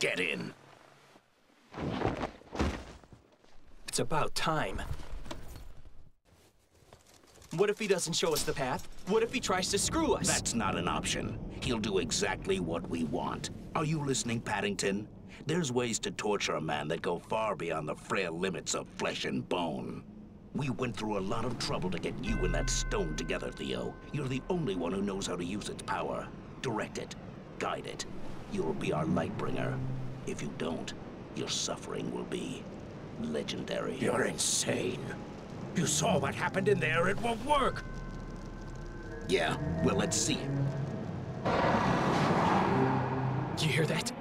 Get in. It's about time. What if he doesn't show us the path? What if he tries to screw us? That's not an option. He'll do exactly what we want. Are you listening, Paddington? There's ways to torture a man that go far beyond the frail limits of flesh and bone. We went through a lot of trouble to get you and that stone together, Theo. You're the only one who knows how to use its power. Direct it. Guide it. You'll be our Lightbringer. If you don't, your suffering will be legendary. You're insane. You saw what happened in there, it won't work! Yeah, well, let's see. You hear that?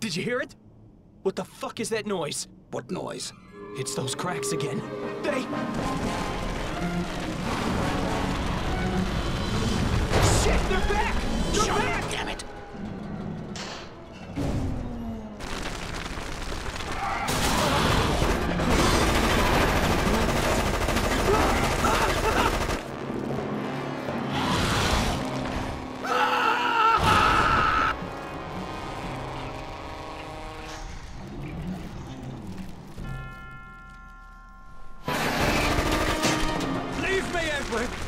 Did you hear it? What the fuck is that noise? What noise? It's those cracks again. They... Shit, they're back! They're back! Shut up, damn it!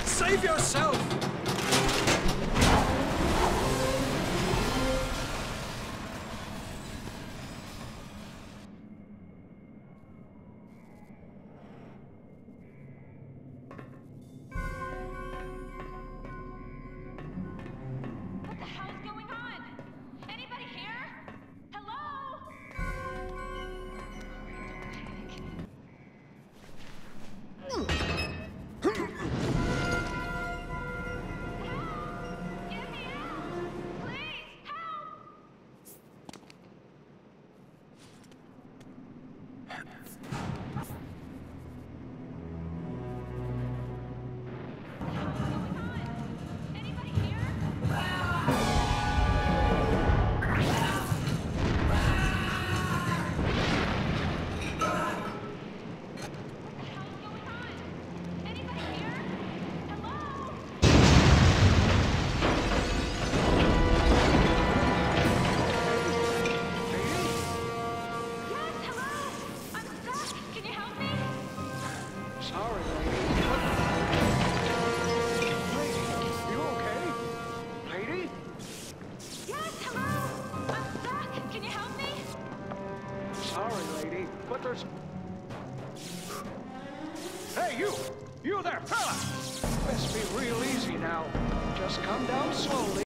Save yourself! What the hell is going on? Anybody here? Hello? Don't panic. Hey, you! You there, fella! Must be real easy now. Just come down slowly.